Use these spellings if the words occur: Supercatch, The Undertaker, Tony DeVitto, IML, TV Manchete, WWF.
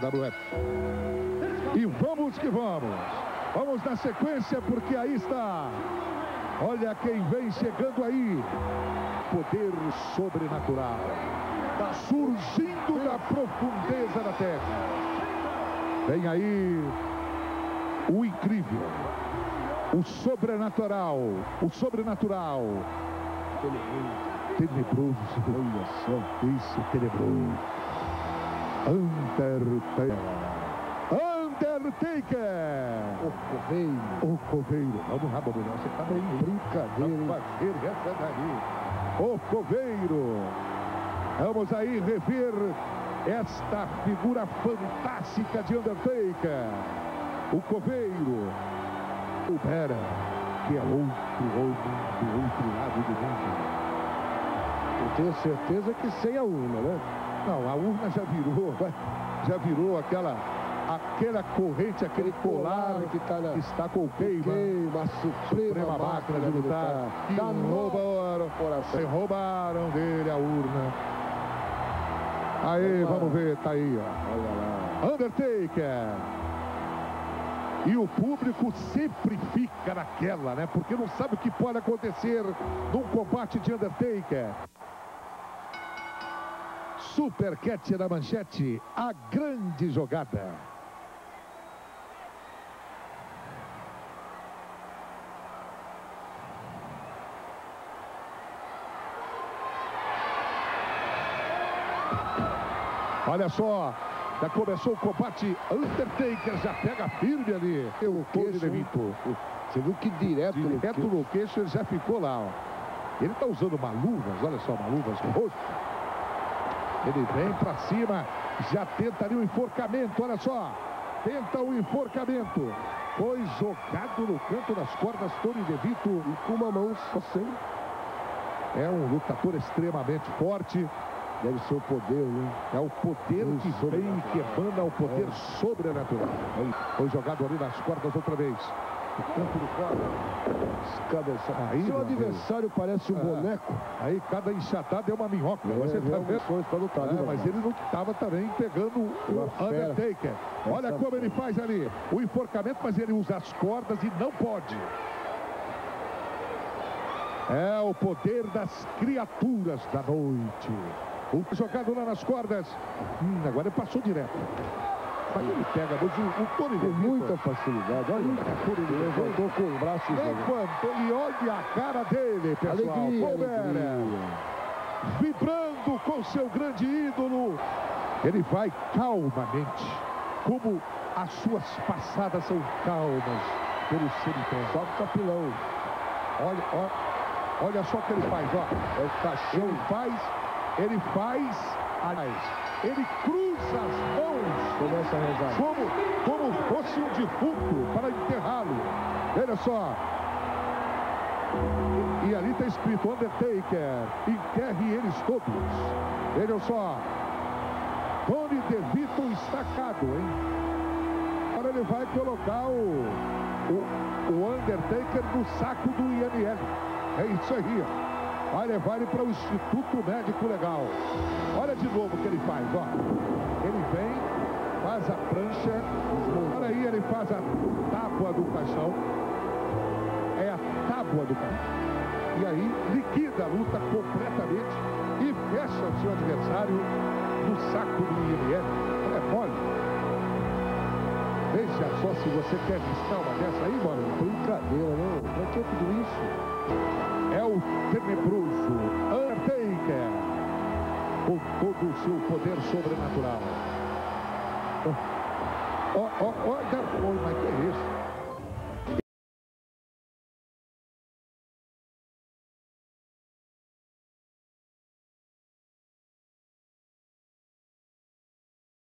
WF. E vamos que vamos. Vamos na sequência, porque aí está. Olha quem vem chegando aí. Poder sobrenatural. Está surgindo da profundeza da terra. Vem aí o incrível. O sobrenatural. O sobrenatural. Tenebroso, olha só, isso, tenebroso. Undertaker! O Coveiro. O Coveiro. Vamos lá, Bobinão, você tá bem. Brincadeira, hein? Fazer essa daí. O Coveiro. Vamos aí rever esta figura fantástica de Undertaker. O Coveiro. O Vera, que é outro homem do outro lado do mundo. Eu tenho certeza que sem a urna, né? Não, a urna já virou aquela corrente, aquele colar que está com queima, suprema máquina de lutar. Se roubaram dele a urna. Aí, vamos ver, tá aí, ó. Olha lá. Undertaker. E o público sempre fica naquela, né? Porque não sabe o que pode acontecer num combate de Undertaker. Supercatch da Manchete, a grande jogada. Olha só. Já começou o combate, Undertaker já pega firme ali. O Tony DeVitto. Você viu que direto no queixo ele já ficou lá, ó. Ele tá usando uma luvas, olha só, uma luvas roxa. Ele vem pra cima, já tenta ali o enforcamento, olha só. Tenta o enforcamento. Foi jogado no canto das cordas, Tony DeVitto, e com uma mão só sem. É um lutador extremamente forte. Deve ser o poder, né? É o poder que vem, que emana o poder sobrenatural. Foi jogado ali nas cordas outra vez. O canto do corpo. Seu adversário parece um boneco. Aí cada enxatada é uma minhoca. Você tá vendo? Pra lutar, né, mas ele não estava também pegando o Undertaker. Olha como ele faz ali. O enforcamento, mas ele usa as cordas e não pode. É o poder das criaturas da noite. O jogado lá nas cordas. Agora ele passou direto. Mas ele pega o Tony com muita facilidade. Olha, ele levantou com os braços. E olha a cara dele, pessoal. Alegria. Vibrando com seu grande ídolo. Ele vai calmamente. Como as suas passadas são calmas. Pelo ser transado capilão. Olha só o que ele faz, ó. É o caixão. Ele cruza as mãos. Começa a rezar. Como fosse um defunto para enterrá-lo. Olha só. E ali está escrito Undertaker. Enterre eles todos. Olha só. Tony DeVitto estacado, hein? Agora ele vai colocar o Undertaker no saco do IML. É isso aí, ó. Vai levar ele para o Instituto Médico Legal. Olha de novo o que ele faz, ó. Ele vem, faz a prancha. Olha aí, ele faz a tábua do caixão. É a tábua do caixão. E aí, liquida a luta completamente e fecha o seu adversário no saco do IML. É mole. Veja só se você quer listar uma dessa aí, mano. Brincadeira, não. Pra que tudo isso? É o tenebroso Undertaker, com todo o seu poder sobrenatural. Mas que é isso?